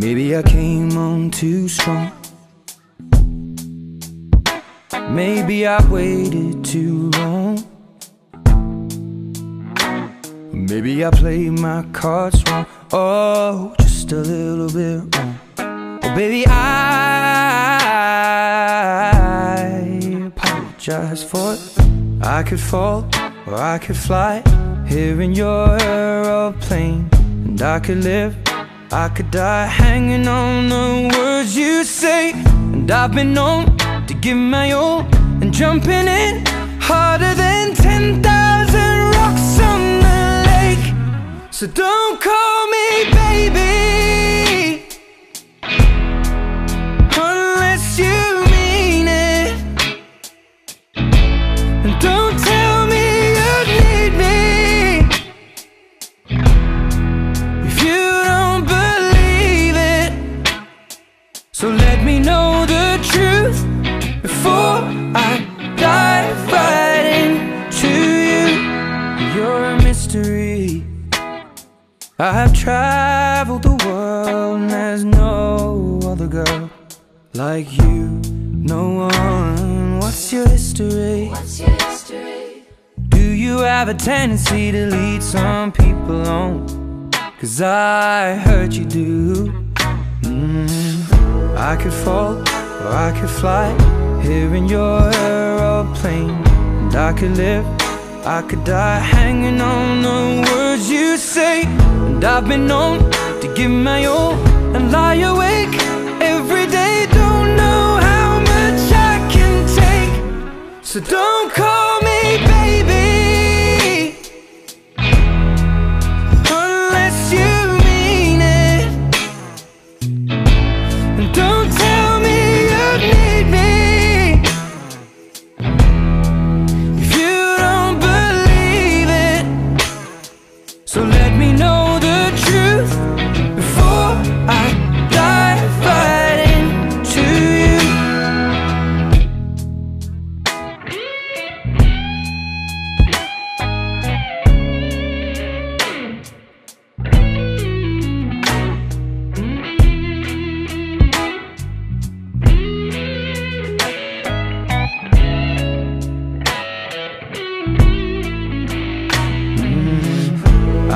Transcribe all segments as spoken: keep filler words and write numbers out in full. maybe I came on too strong. Maybe I waited too long. Maybe I played my cards wrong. Oh, just a little bit wrong. Oh, baby, I apologize for it. I could fall or I could fly here in your aeroplane, and I could live, I could die, hanging on the words you say. And I've been known to give my all and jumping in harder than ten thousand rocks on the lake. So don't call me baby unless you mean it, and don't tell me you need me if you don't believe it. So let me know the truth before I dive right into you. You're a mystery. I've traveled the world and there's no other girl like you, no one. What's your history? What's your history? Do you have a tendency to lead some people on? Cause I heard you do. mm. I could fall or I could fly here in your aeroplane, and I could live, I could die, hanging on the words you say. And I've been known to give my all and lie awake every day. Don't know how much I can take. So don't call me baby unless you mean it, and don't tell me you need me.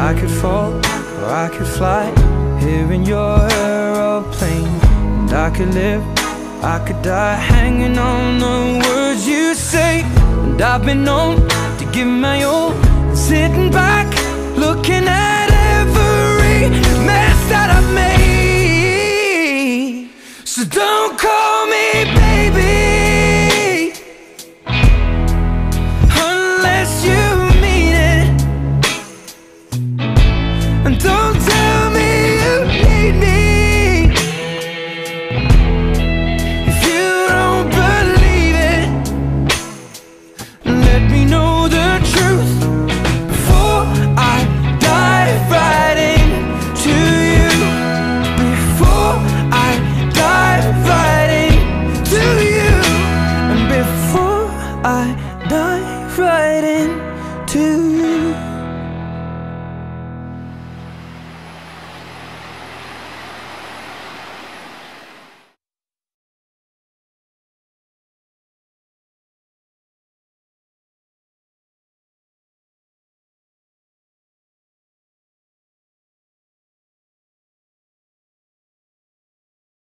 I could fall or I could fly here in your aeroplane, and I could live, I could die, hanging on the words you say. And I've been known to give my all, sitting back, looking at every mess that I've made. So don't call